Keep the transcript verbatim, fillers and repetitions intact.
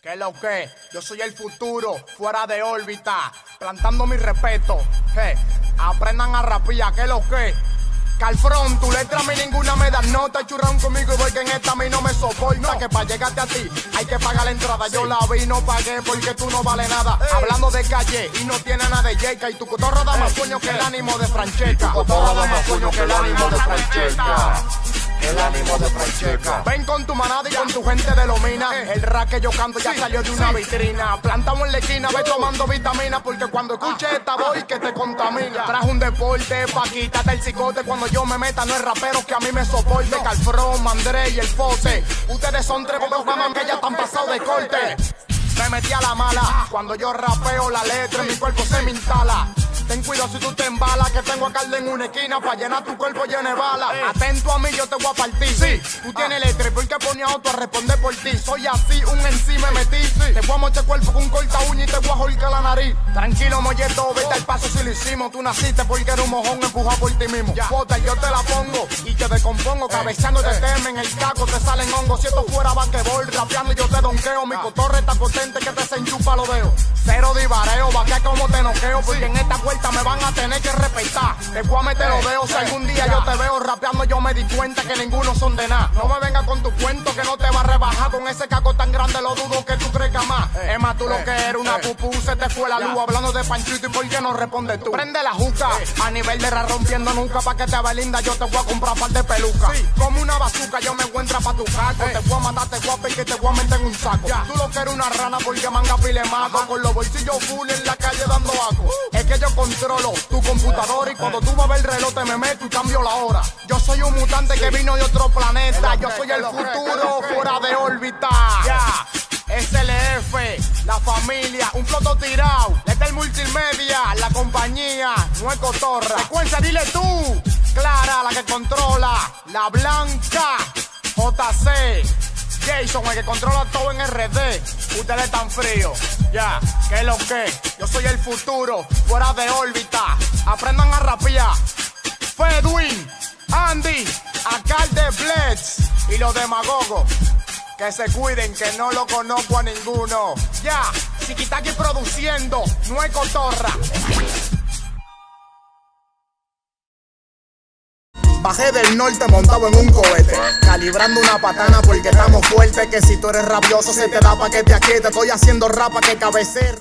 ¿Qué lo que? Yo soy el futuro, fuera de órbita, plantando mi respeto. Hey, aprendan a rapear, ¿qué lo que? Kalfron, tu letra a mí ninguna me da nota. Churran conmigo y voy que en esta a mí no me soporta. No. Que para llegarte a ti hay que pagar la entrada. Sí. Yo la vi, no pagué porque tú no vales nada. Ey. Hablando de calle y no tiene nada de J K. Y tu cotorra da más puño que el ánimo de Francesca. Tu cotorra da más puño que el ánimo de Francesca. El ánimo de Francesca. Ven con tu manada y con tu gente de Lomina. El rap que yo canto ya salió de una vitrina. Plantamos en la esquina, ve tomando vitamina, porque cuando escuches esta voz que te contamina. Trajo un deporte pa' quitarte el cicote. Cuando yo me meta no es rapero que a mí me soporte. Kalfron, Mandrake y el Fother. Ustedes son tres bobos guaman que ya están pasados de corte. Me metí a la mala. Cuando yo rapeo la letra en mi cuerpo se me instala. Ten cuidado si tú te embalas, que tengo a Akal en una esquina para llenar tu cuerpo lleno de balas. Hey. Atento a mí, yo te voy a partir. Sí. Tú tienes ah. letra, porque ponía a otro a responder por ti. Soy así, un encima me metí. Sí. Te voy a mochar cuerpo con un corta uña y te voy a jolcar la nariz. Tranquilo, molleto, vete oh. al paso si lo hicimos. Tú naciste porque eres un mojón empujado por ti mismo. Yeah. Bota, yo te la pongo y te descompongo. Hey. Cabeceando hey. te temen, el taco te salen hongos. Si esto fuera basquetbol, rapeando yo te donqueo. Mi ah. cotorre está potente que te se enchupa los dedos. Cero divareo, vaquea como te noqueo, porque sí. en esta me van a tener que respetar. Te voy a meter los dedos. Si algún día yo te veo rapeando, yo me di cuenta que ninguno son de nada. No me venga con tu cuento que no te va a rebajar. Con ese caco tan grande lo dudo que tú crees que más. Es más, tú lo que eres una pupú, se te fue la luz. Hablando de panchito y por qué no respondes tú. Prende la juca, a nivel de ra rompiendo nunca. Pa' que te ve linda, yo te voy a comprar par de pelucas. Como una bazuca, yo me encuentro pa' tu caco. Te voy a matar, te voy a pegar, te voy a meter en un saco. Tú lo que eres una rana porque manga pile maco. Con los bolsillos full en la calle dando aco. Es que yo controlo tu computadora y cuando tú vas a ver el reloj te me meto y cambio la hora. Yo soy un mutante que vino de otro planeta. Yo soy el futuro fuera de órbita. Ya, S L F, la familia, un floto tirado. Lester Multimedia, la compañía, no es cotorra. Secuencia, dile tú. Clara, la que controla, la blanca. J C, Jason, el que controla todo en R D. Ustedes están fríos. Ya, yeah. ¿Qué es lo que? Yo soy el futuro, fuera de órbita. Aprendan a rapear. Fedwin, Andy, Akal de Blitz y los demagogos. Que se cuiden, que no lo conozco a ninguno. Ya, yeah. Chiquitaki produciendo, no es cotorra. Bajé del norte montado en un cohete, calibrando una patana porque estamos fuertes. Que si tú eres rabioso se te da pa' que te aquietes. Estoy haciendo rapa que cabecear.